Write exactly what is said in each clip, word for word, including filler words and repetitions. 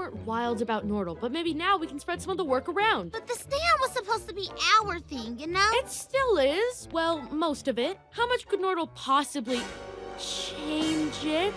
weren't wild about Nordle, but maybe now we can spread some of the work around. But the stand was supposed to be our thing, you know? It still is. Well, most of it. How much could Nordle possibly change it?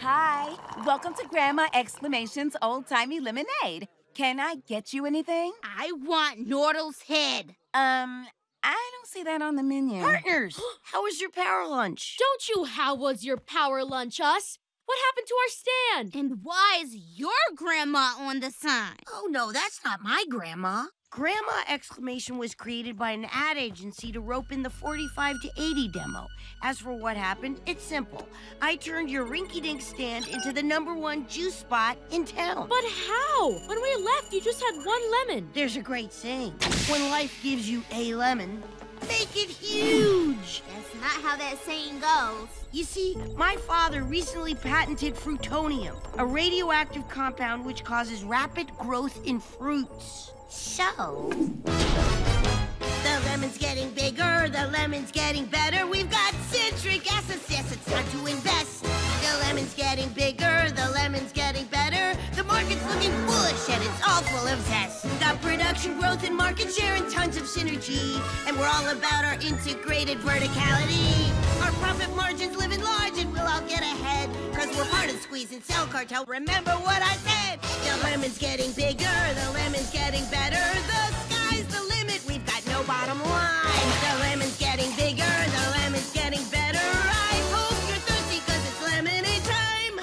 Hi. Welcome to Grandma Exclamation's Old-Timey Lemonade. Can I get you anything? I want Nordle's head. Um... I don't see that on the menu. Partners, how was your power lunch? Don't you how was your power lunch, us? What happened to our stand? And why is your grandma on the sign? Oh, no, that's not my grandma. Grandma Exclamation was created by an ad agency to rope in the forty-five to eighty demo. As for what happened, it's simple. I turned your rinky-dink stand into the number one juice spot in town. But how? When we left, you just had one lemon. There's a great saying. When life gives you a lemon, make it huge. That's not how that saying goes. You see, my father recently patented frutonium, a radioactive compound which causes rapid growth in fruits. So, the lemon's getting bigger, the lemon's getting better. We've got citric acid, yes, it's time to invest. The lemon's getting bigger, the lemon's getting better. The market's looking bullish and it's all full of zest. We've got production growth and market share and tons of synergy. And we're all about our integrated verticality. Our profit margins live in large and we'll all get ahead. Cause we're part of the Squeeze and Sell cartel, remember what I said. The lemon's getting bigger, the lemon's getting better. The sky's the limit, we've got no bottom line. The lemon's getting bigger, the lemon's getting better. I hope you're thirsty cause it's lemonade time.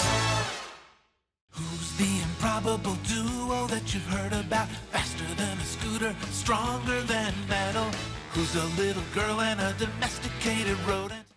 Who's the improbable duo that you've heard about? Faster than a scooter, stronger than metal. Who's a little girl and a domesticated rodent?